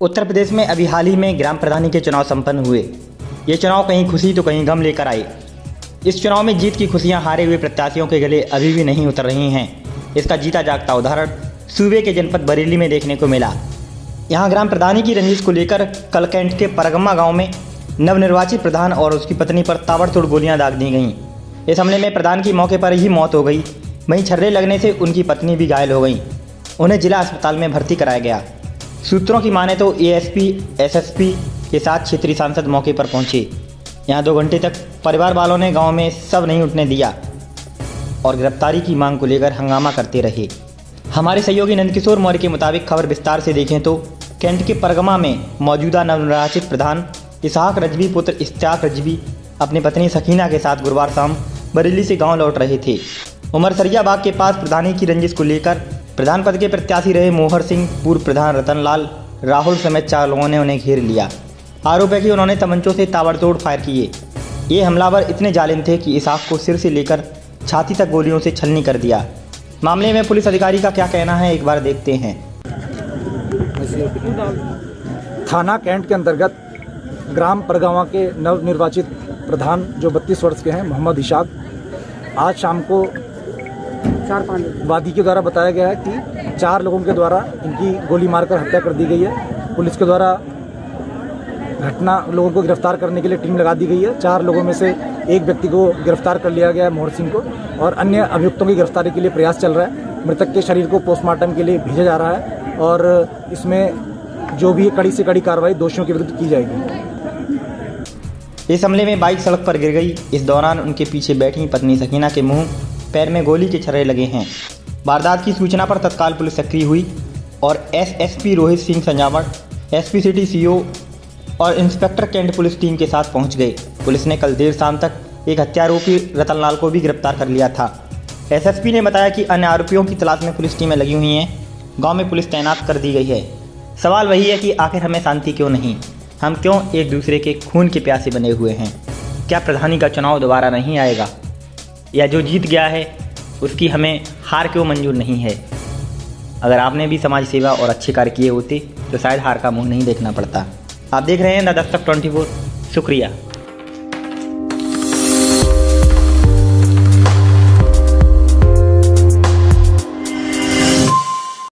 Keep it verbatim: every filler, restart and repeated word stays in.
उत्तर प्रदेश में अभी हाल ही में ग्राम प्रधानी के चुनाव संपन्न हुए। ये चुनाव कहीं खुशी तो कहीं गम लेकर आए। इस चुनाव में जीत की खुशियां हारे हुए प्रत्याशियों के गले अभी भी नहीं उतर रही हैं। इसका जीता जागता उदाहरण सूबे के जनपद बरेली में देखने को मिला। यहाँ ग्राम प्रधानी की रंजिश को लेकर कल कैंट के परगम्मा गांव में नवनिर्वाचित प्रधान और उसकी पत्नी पर ताबड़तोड़ गोलियां दाग दी गईं। इस हमले में प्रधान की मौके पर ही मौत हो गई, वहीं छर्रे लगने से उनकी पत्नी भी घायल हो गई। उन्हें जिला अस्पताल में भर्ती कराया गया। सूत्रों की माने तो एएसपी, एसएसपी के साथ क्षेत्रीय सांसद मौके पर पहुंचे। यहाँ दो घंटे तक परिवार वालों ने गांव में सब नहीं उठने दिया और गिरफ्तारी की मांग को लेकर हंगामा करते रहे। हमारे सहयोगी नंदकिशोर मौर्य के मुताबिक खबर विस्तार से देखें तो कैंट के परगमा में मौजूदा नवनिर्वाचित प्रधान इसहाक रज्वी पुत्र इश्ताक रजवी अपनी पत्नी सकीना के साथ गुरुवार शाम बरेली से गाँव लौट रहे थे। उमर सरियाबाग के पास प्रधानी की रंजिश को लेकर प्रधान पद के प्रत्याशी रहे मोहर सिंह, पूर्व प्रधान रतनलाल, राहुल समेत चार लोगों ने उन्हें घेर लिया। आरोप है कि उन्होंने तमंचों से ताबड़तोड़ फायर किए। ये हमलावर इतने जालिम थे कि इसहाक को सिर से लेकर छाती तक गोलियों से छलनी कर दिया। मामले में पुलिस अधिकारी का क्या कहना है, एक बार देखते हैं। थाना कैंट के अंतर्गत ग्राम परगावा के नवनिर्वाचित प्रधान जो बत्तीस वर्ष के हैं मोहम्मद इसहाक, आज शाम को चार पांच वादी के द्वारा बताया गया है कि चार लोगों के द्वारा इनकी गोली मारकर हत्या कर दी गई है। पुलिस के द्वारा घटना लोगों को गिरफ्तार करने के लिए टीम लगा दी गई है। चार लोगों में से एक व्यक्ति को गिरफ्तार कर लिया गया है, मोहर सिंह को, और अन्य अभियुक्तों की गिरफ्तारी के लिए प्रयास चल रहा है। मृतक के शरीर को पोस्टमार्टम के लिए भेजा जा रहा है और इसमें जो भी कड़ी से कड़ी कार्रवाई दोषियों के विरुद्ध की जाएगी। इस हमले में बाइक सड़क पर गिर गई। इस दौरान उनके पीछे बैठी पत्नी सकीना के मुँह पैर में गोली के छर्रे लगे हैं। वारदात की सूचना पर तत्काल पुलिस सक्रिय हुई और SSP Rohit Singh Sanjawat, SP city CO और इंस्पेक्टर कैंट पुलिस टीम के साथ पहुंच गए। पुलिस ने कल देर शाम तक एक हत्यारोपी रतनलाल को भी गिरफ्तार कर लिया था। एसएसपी ने बताया कि अन्य आरोपियों की तलाश में पुलिस टीमें लगी हुई हैं। गाँव में पुलिस तैनात कर दी गई है। सवाल वही है कि आखिर हमें शांति क्यों नहीं, हम क्यों एक दूसरे के खून के प्यासे बने हुए हैं। क्या प्रधानी का चुनाव दोबारा नहीं आएगा, या जो जीत गया है उसकी हमें हार क्यों मंजूर नहीं है। अगर आपने भी समाज सेवा और अच्छे कार्य किए होते तो शायद हार का मुंह नहीं देखना पड़ता। आप देख रहे हैं द दस्तक चौबीस। शुक्रिया।